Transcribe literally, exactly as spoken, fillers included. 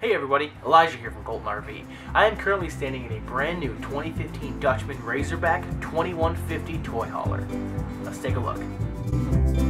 Hey everybody, Elijah here from Colton R V. I am currently standing in a brand new twenty fifteen Dutchman Razorback twenty-one fifty toy hauler. Let's take a look.